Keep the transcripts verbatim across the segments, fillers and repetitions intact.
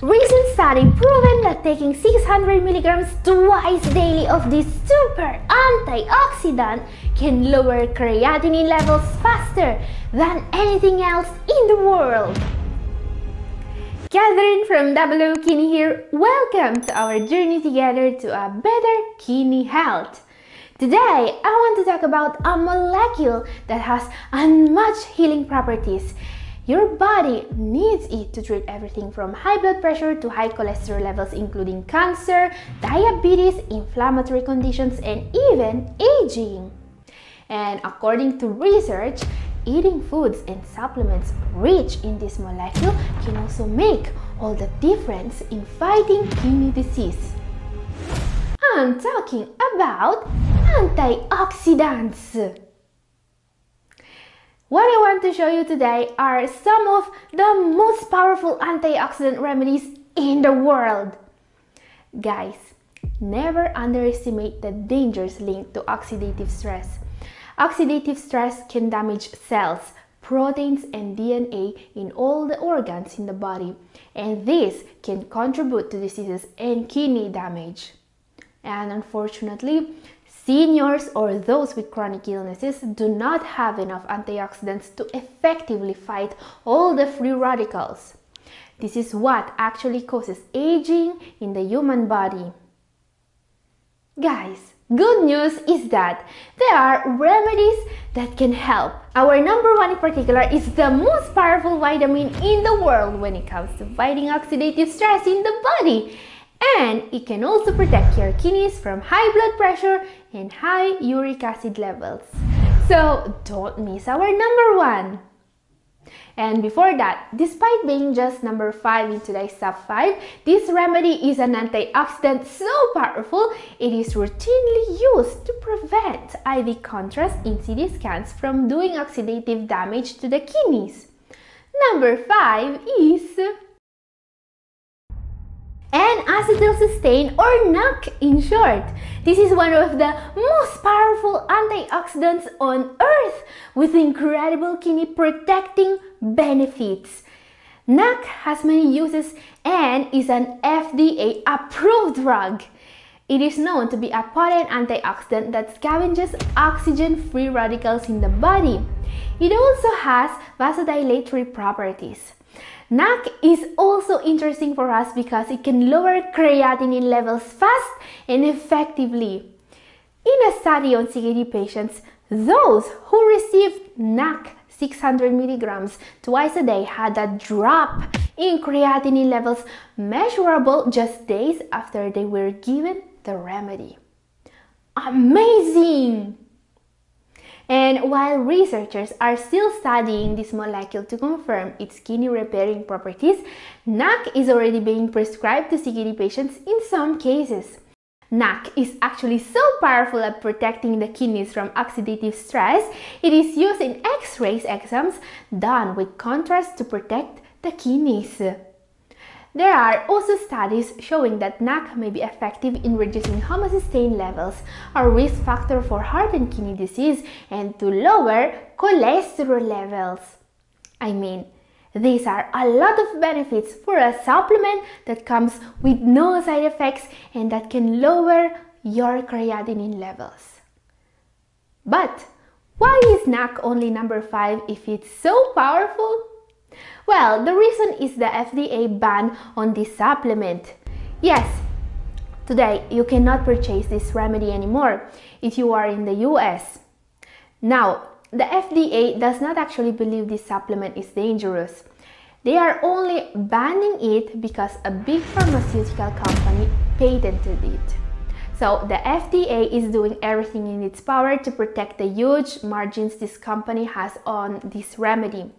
Recent study proven that taking six hundred milligrams twice daily of this super antioxidant can lower creatinine levels faster than anything else in the world. Katherine from double oh kidney here. Welcome to our journey together to a better kidney health. Today, I want to talk about a molecule that has unmatched healing properties. Your body needs it to treat everything from high blood pressure to high cholesterol levels, including cancer, diabetes, inflammatory conditions, and even aging. And according to research, eating foods and supplements rich in this molecule can also make all the difference in fighting kidney disease. I'm talking about antioxidants. What I want to show you today are some of the most powerful antioxidant remedies in the world. Guys, never underestimate the dangers linked to oxidative stress. Oxidative stress can damage cells, proteins, and D N A in all the organs in the body, and this can contribute to diseases and kidney damage. And unfortunately, seniors or those with chronic illnesses do not have enough antioxidants to effectively fight all the free radicals. This is what actually causes aging in the human body. Guys, good news is that there are remedies that can help. Our number one in particular is the most powerful vitamin in the world when it comes to fighting oxidative stress in the body. And it can also protect your kidneys from high blood pressure and high uric acid levels. So don't miss our number one. And before that, despite being just number five in today's top five, this remedy is an antioxidant so powerful it is routinely used to prevent I V contrast in C T scans from doing oxidative damage to the kidneys. Number five is N acetylcysteine, or N A C in short. This is one of the most powerful antioxidants on earth, with incredible kidney protecting benefits. N A C has many uses and is an F D A approved drug. It is known to be a potent antioxidant that scavenges oxygen-free radicals in the body. It also has vasodilatory properties. N A C is also interesting for us because it can lower creatinine levels fast and effectively. In a study on C K D patients, those who received N A C six hundred milligrams twice a day had a drop in creatinine levels measurable just days after they were given the remedy. Amazing! And while researchers are still studying this molecule to confirm its kidney repairing properties, N A C is already being prescribed to C K D patients in some cases. N A C is actually so powerful at protecting the kidneys from oxidative stress, it is used in X-rays exams done with contrast to protect the kidneys. There are also studies showing that N A C may be effective in reducing homocysteine levels, a risk factor for heart and kidney disease, and to lower cholesterol levels. I mean, these are a lot of benefits for a supplement that comes with no side effects and that can lower your creatinine levels. But why is N A C only number five if it's so powerful? Well, the reason is the F D A ban on this supplement. Yes, today you cannot purchase this remedy anymore if you are in the U S. Now, the F D A does not actually believe this supplement is dangerous. They are only banning it because a big pharmaceutical company patented it. So the F D A is doing everything in its power to protect the huge margins this company has on this remedy.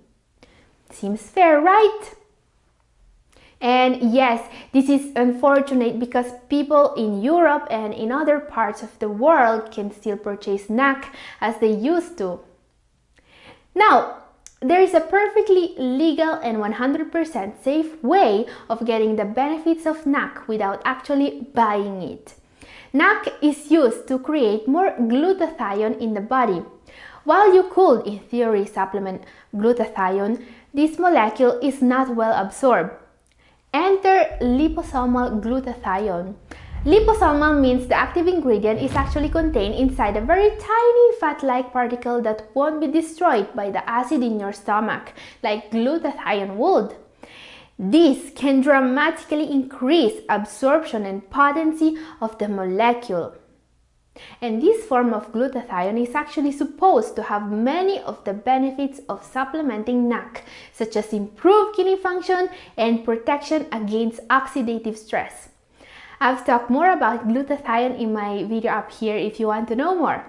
Seems fair, right? And yes, this is unfortunate because people in Europe and in other parts of the world can still purchase N A C as they used to. Now, there is a perfectly legal and one hundred percent safe way of getting the benefits of N A C without actually buying it. N A C is used to create more glutathione in the body. While you could, in theory, supplement glutathione, this molecule is not well absorbed. Enter liposomal glutathione. Liposomal means the active ingredient is actually contained inside a very tiny fat-like particle that won't be destroyed by the acid in your stomach, like glutathione would. This can dramatically increase absorption and potency of the molecule. And this form of glutathione is actually supposed to have many of the benefits of supplementing N A C, such as improved kidney function and protection against oxidative stress. I've talked more about glutathione in my video up here if you want to know more.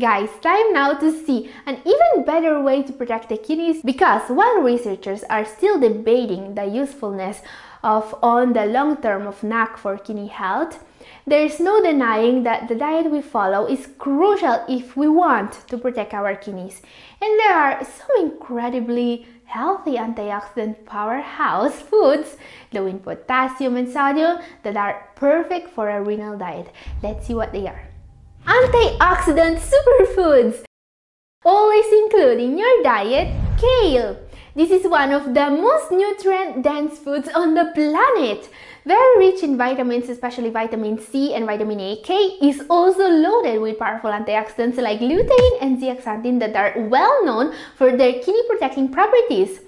Guys, time now to see an even better way to protect the kidneys, because while researchers are still debating the usefulness of on the long term of N A C for kidney health, there is no denying that the diet we follow is crucial if we want to protect our kidneys. And there are some incredibly healthy antioxidant powerhouse foods low in potassium and sodium that are perfect for a renal diet. Let's see what they are. Antioxidant superfoods! Always include in your diet kale. This is one of the most nutrient-dense foods on the planet. Very rich in vitamins, especially vitamin C and vitamin A. Kale is also loaded with powerful antioxidants like lutein and zeaxanthin that are well known for their kidney-protecting properties.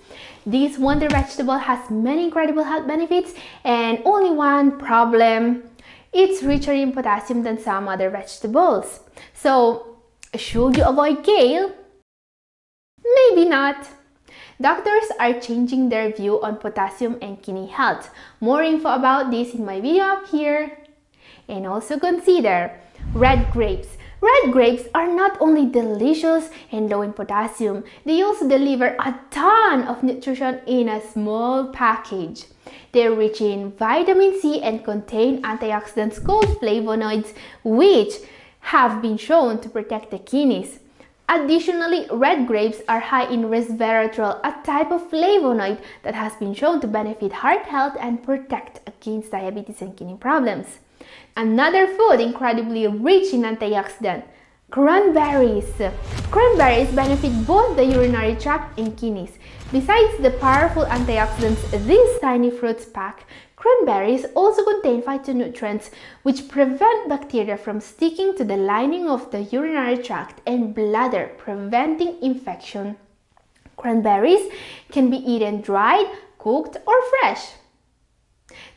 This wonder vegetable has many incredible health benefits, and only one problem: it's richer in potassium than some other vegetables. So, should you avoid kale? Maybe not. Doctors are changing their view on potassium and kidney health. More info about this in my video up here. And also consider red grapes. Red grapes are not only delicious and low in potassium, they also deliver a ton of nutrition in a small package. They're rich in vitamin C and contain antioxidants called flavonoids, which have been shown to protect the kidneys. Additionally, red grapes are high in resveratrol, a type of flavonoid that has been shown to benefit heart health and protect against diabetes and kidney problems. Another food incredibly rich in antioxidant: cranberries. Cranberries benefit both the urinary tract and kidneys. Besides the powerful antioxidants these tiny fruits pack, cranberries also contain phytonutrients which prevent bacteria from sticking to the lining of the urinary tract and bladder, preventing infection. Cranberries can be eaten dried, cooked, or fresh.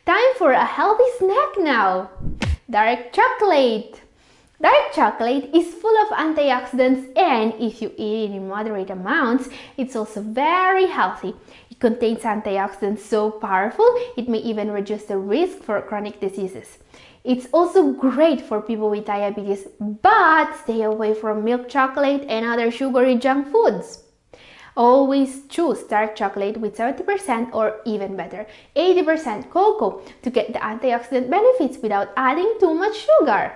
Time for a healthy snack now! Dark chocolate! Dark chocolate is full of antioxidants, and if you eat it in moderate amounts, it's also very healthy. It contains antioxidants so powerful, it may even reduce the risk for chronic diseases. It's also great for people with diabetes, but stay away from milk chocolate and other sugary junk foods. Always choose dark chocolate with seventy percent or even better, eighty percent cocoa to get the antioxidant benefits without adding too much sugar.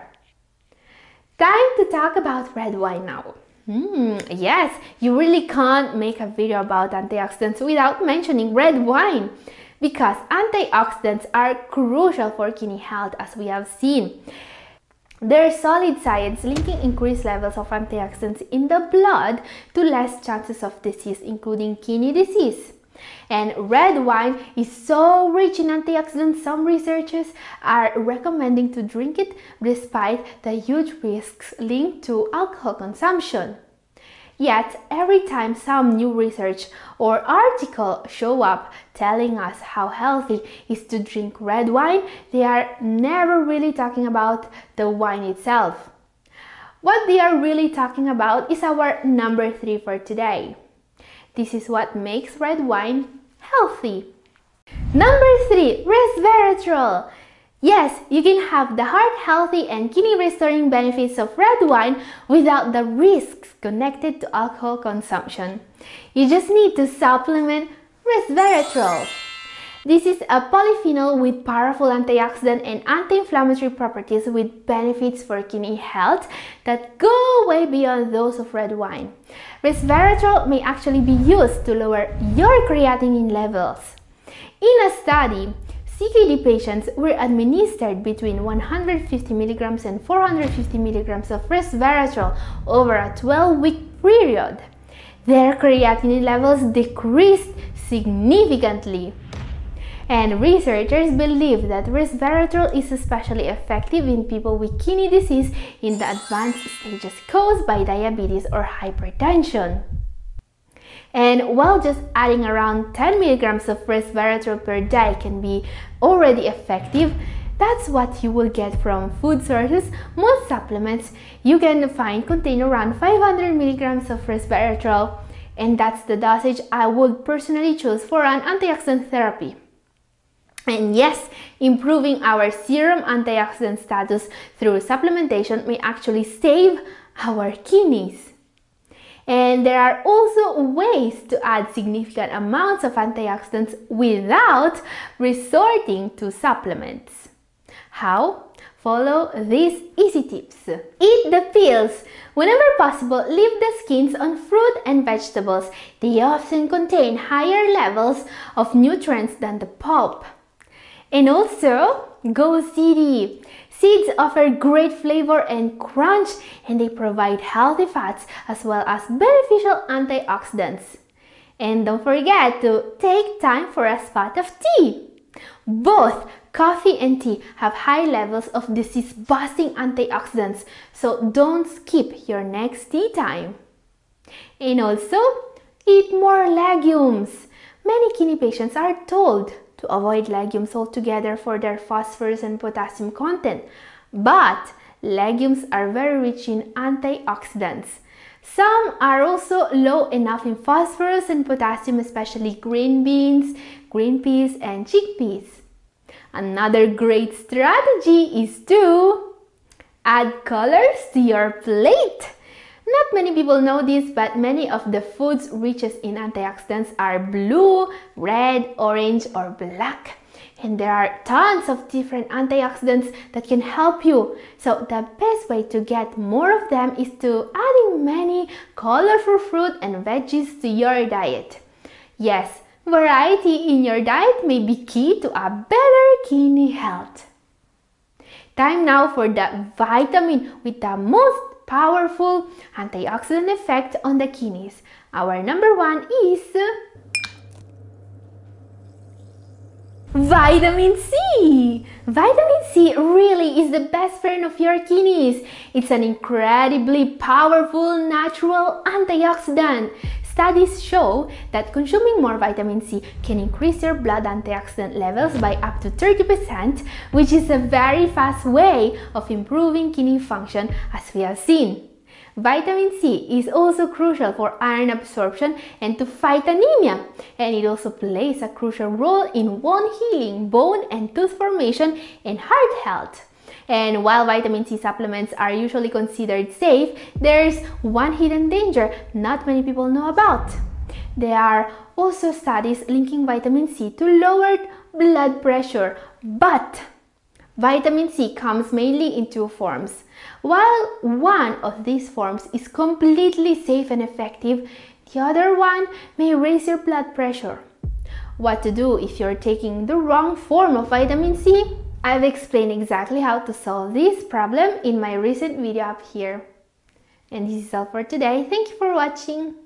Time to talk about red wine now. Hmm, yes, you really can't make a video about antioxidants without mentioning red wine, because antioxidants are crucial for kidney health, as we have seen. There's solid science linking increased levels of antioxidants in the blood to less chances of disease, including kidney disease. And red wine is so rich in antioxidants, some researchers are recommending to drink it despite the huge risks linked to alcohol consumption. Yet, every time some new research or article show up telling us how healthy it is to drink red wine, they are never really talking about the wine itself. What they are really talking about is our number three for today. This is what makes red wine healthy. Number three, resveratrol. Yes, you can have the heart-healthy and kidney-restoring benefits of red wine without the risks connected to alcohol consumption. You just need to supplement resveratrol. This is a polyphenol with powerful antioxidant and anti-inflammatory properties with benefits for kidney health that go way beyond those of red wine. Resveratrol may actually be used to lower your creatinine levels. In a study, C K D patients were administered between one hundred fifty milligrams and four hundred fifty milligrams of resveratrol over a twelve-week period. Their creatinine levels decreased significantly. and researchers believe that resveratrol is especially effective in people with kidney disease in the advanced stages caused by diabetes or hypertension. And while just adding around ten milligrams of resveratrol per day can be already effective, that's what you will get from food sources. Most supplements you can find contain around five hundred milligrams of resveratrol, and that's the dosage I would personally choose for an antioxidant therapy. And yes, improving our serum antioxidant status through supplementation may actually save our kidneys. And there are also ways to add significant amounts of antioxidants without resorting to supplements. How? Follow these easy tips. Eat the peels. Whenever possible, leave the skins on fruit and vegetables. They often contain higher levels of nutrients than the pulp. And also, go seedy. Seeds offer great flavor and crunch, and they provide healthy fats as well as beneficial antioxidants. And don't forget to take time for a spot of tea. Both coffee and tea have high levels of disease-busting antioxidants, so don't skip your next tea time. And also, eat more legumes. Many kidney patients are told to avoid legumes altogether for their phosphorus and potassium content, but legumes are very rich in antioxidants. Some are also low enough in phosphorus and potassium, especially green beans, green peas, and chickpeas. Another great strategy is to add colors to your plate. Not many people know this, but many of the foods rich in antioxidants are blue, red, orange, or black. And there are tons of different antioxidants that can help you. So the best way to get more of them is to adding many colorful fruit and veggies to your diet. Yes, variety in your diet may be key to a better kidney health. Time now for the vitamin with the most powerful antioxidant effect on the kidneys. Our number one is vitamin C! Vitamin C really is the best friend of your kidneys. It's an incredibly powerful natural antioxidant. Studies show that consuming more vitamin C can increase your blood antioxidant levels by up to thirty percent, which is a very fast way of improving kidney function, as we have seen. Vitamin C is also crucial for iron absorption and to fight anemia, and it also plays a crucial role in wound healing, bone and tooth formation, and heart health. And while vitamin C supplements are usually considered safe, there's one hidden danger not many people know about. There are also studies linking vitamin C to lowered blood pressure, but vitamin C comes mainly in two forms. While one of these forms is completely safe and effective, the other one may raise your blood pressure. What to do if you're taking the wrong form of vitamin C? I've explained exactly how to solve this problem in my recent video up here. And this is all for today. Thank you for watching.